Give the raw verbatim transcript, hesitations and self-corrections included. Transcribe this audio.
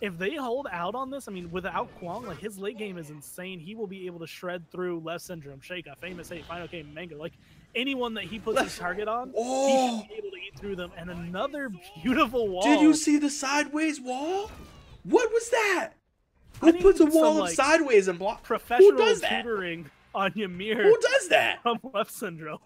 if they hold out on this, I mean, without Kwong, like, his late game is insane. He will be able to shred through Left Syndrome, Sheikah, Famous Eight, Final Game, Manga. Like, anyone that he puts Left. his target on, oh. he should be able to eat through them. And another beautiful wall. Did you see the sideways wall? What was that? Who puts a wall some, like, sideways and blocks? Professional Who does that? Tutoring on Ymir. Who does that? From Left Syndrome.